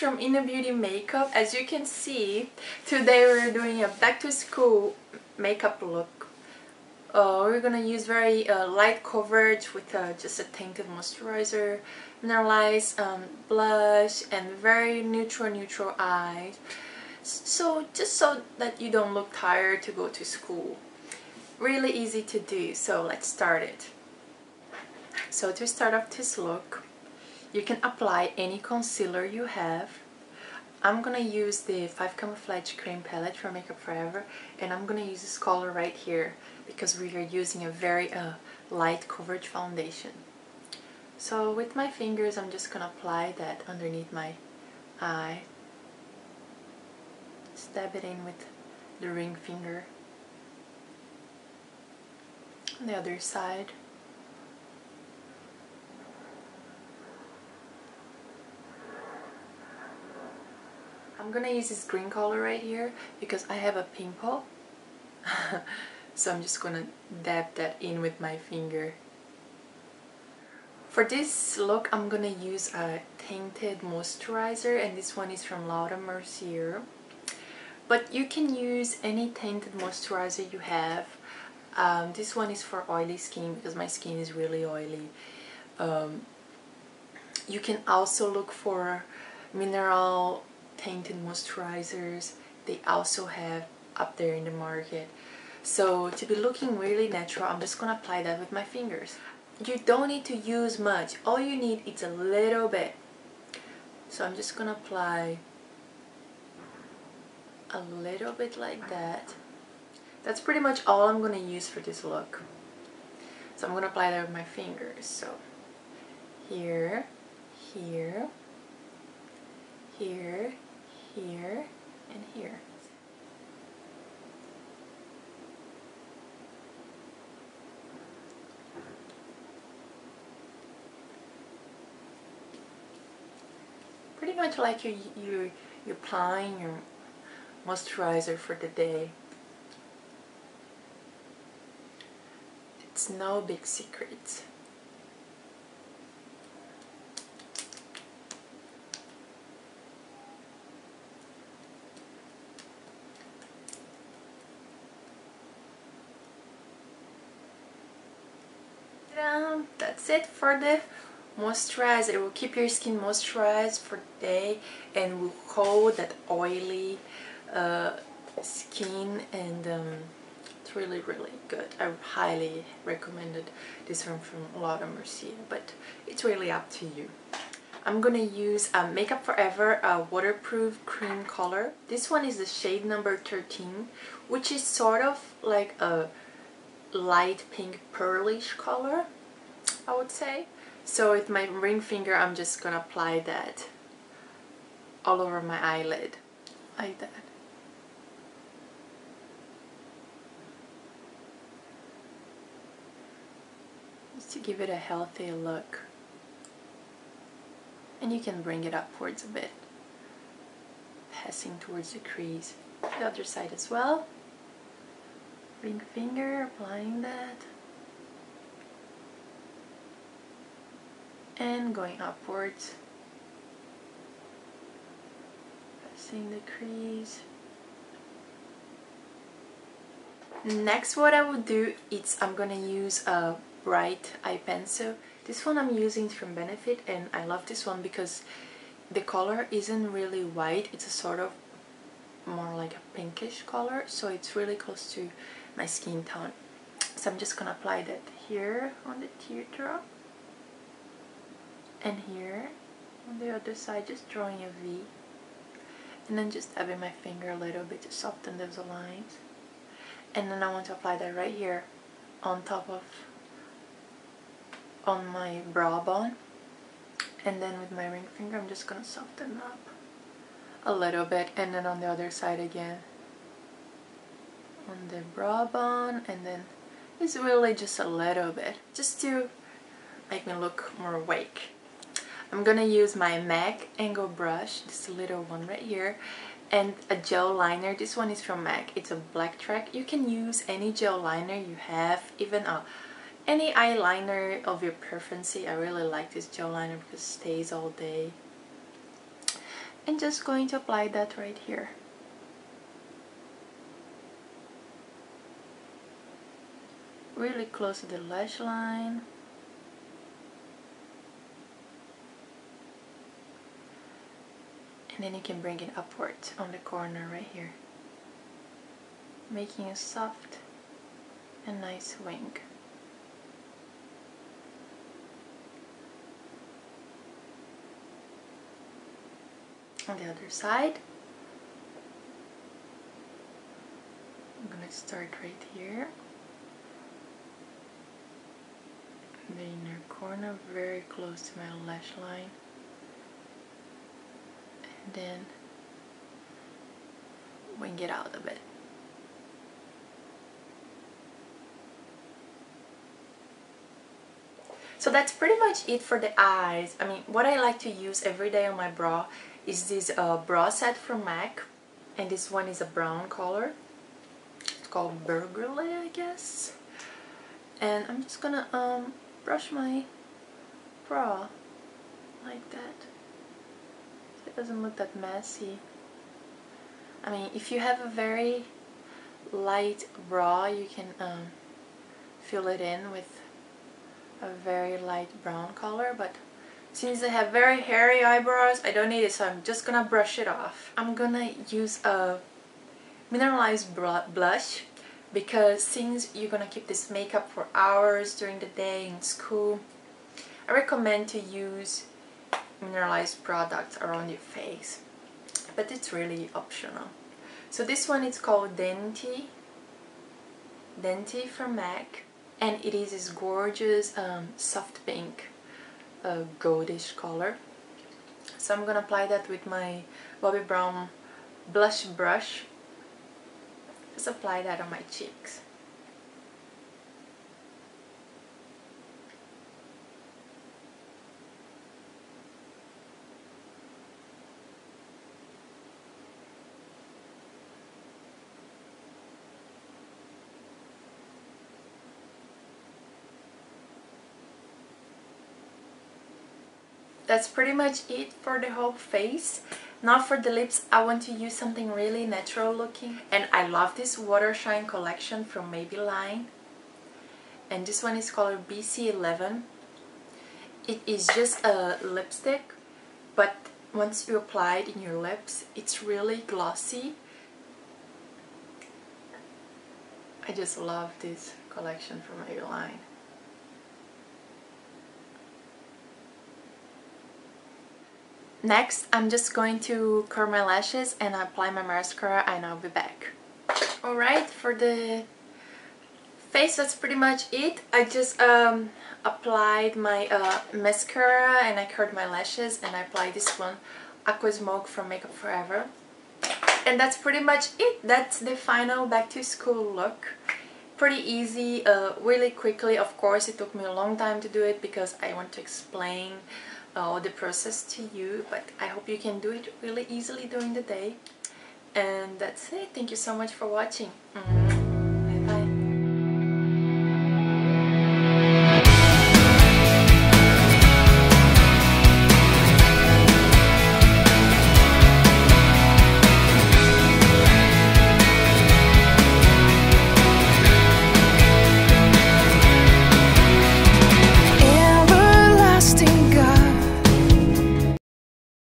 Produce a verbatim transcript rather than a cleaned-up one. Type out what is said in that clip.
from Inner Beauty Makeup. As you can see, today we're doing a back-to-school makeup look. Uh, we're gonna use very uh, light coverage with uh, just a tinted moisturizer, mineralize, um, blush, and very neutral, neutral eye. So just so that you don't look tired to go to school. Really easy to do, so let's start it. So to start off this look, you can apply any concealer you have. I'm gonna use the five Camouflage Cream Palette from Makeup Forever, and I'm gonna use this color right here because we are using a very uh, light coverage foundation. So with my fingers, I'm just gonna apply that underneath my eye. Stab it in with the ring finger. On the other side. I'm gonna use this green color right here because I have a pimple. So I'm just gonna dab that in with my finger. For this look, I'm gonna use a tinted moisturizer, and this one is from Laura Mercier. But you can use any tinted moisturizer you have. Um, this one is for oily skin because my skin is really oily. Um, you can also look for mineral tinted moisturizers. They also have up there in the market. So to be looking really natural, I'm just gonna apply that with my fingers. You don't need to use much. All you need is a little bit. So I'm just gonna apply a little bit like that. That's pretty much all I'm gonna use for this look. So I'm gonna apply that with my fingers. So here, here, here, here, and here. Pretty much like you you you're applying your moisturizer for the day. It's no big secret. Ta-da! That's it for the moisturizer. It will keep your skin moisturized for the day and will hold that oily uh, skin, and um, it's really really good. I highly recommended this one from Laura Mercier, but it's really up to you. I'm gonna use a Makeup Forever uh, waterproof cream color. This one is the shade number thirteen, which is sort of like a light pink pearlish color, I would say. So with my ring finger, I'm just gonna apply that all over my eyelid, like that. Just to give it a healthy look. And you can bring it upwards a bit, passing towards the crease. The other side as well. Ring finger, applying that. And going upwards, pressing the crease. Next, what I would do is I'm gonna use a bright eye pencil. This one I'm using is from Benefit, and I love this one because the color isn't really white. It's a sort of more like a pinkish color, so it's really close to my skin tone. So I'm just gonna apply that here on the teardrop. And here, on the other side, just drawing a V. And then just dabbing my finger a little bit to soften those lines. And then I want to apply that right here, on top of, on my brow bone. And then with my ring finger, I'm just gonna soften up a little bit. And then on the other side again, on the brow bone. And then it's really just a little bit, just to make me look more awake. I'm gonna use my M A C angle brush, this little one right here, and a gel liner. This one is from M A C. It's a black track. You can use any gel liner you have, even a, any eyeliner of your preference. I really like this gel liner because it stays all day. and just going to apply that right here. Really close to the lash line. And then you can bring it upwards on the corner right here, making a soft and nice wing. On the other side, I'm gonna start right here, in the inner corner, very close to my lash line, and then wing it out a bit. So that's pretty much it for the eyes. I mean, what I like to use every day on my brow is this uh, brow set from MAC, and this one is a brown color. It's called Burgundy, I guess. And I'm just gonna um, brush my brow like that, so it doesn't look that messy. I mean, if you have a very light brow, you can um, fill it in with a very light brown color, but since I have very hairy eyebrows, I don't need it, so I'm just gonna brush it off. I'm gonna use a mineralized blush, because since you're gonna keep this makeup for hours during the day in school, I recommend to use mineralized products around your face, but it's really optional. So this one is called Denti, Denti from MAC. And it is this gorgeous um, soft pink, uh, goldish color. So I'm gonna apply that with my Bobbi Brown blush brush. Just apply that on my cheeks. That's pretty much it for the whole face. Now for the lips, I want to use something really natural looking. And I love this Watershine collection from Maybelline. And this one is called B C eleven. It is just a lipstick, but once you apply it in your lips, it's really glossy. I just love this collection from Maybelline. Next, I'm just going to curl my lashes and apply my mascara, and I'll be back. Alright, for the face, that's pretty much it. I just um, applied my uh, mascara and I curled my lashes, and I applied this one, Aqua Smoke from Makeup Forever. And that's pretty much it. That's the final back to school look. Pretty easy, uh, really quickly. Of course, it took me a long time to do it because I want to explain all the process to you, but I hope you can do it really easily during the day. And that's it. Thank you so much for watching. Mm-hmm.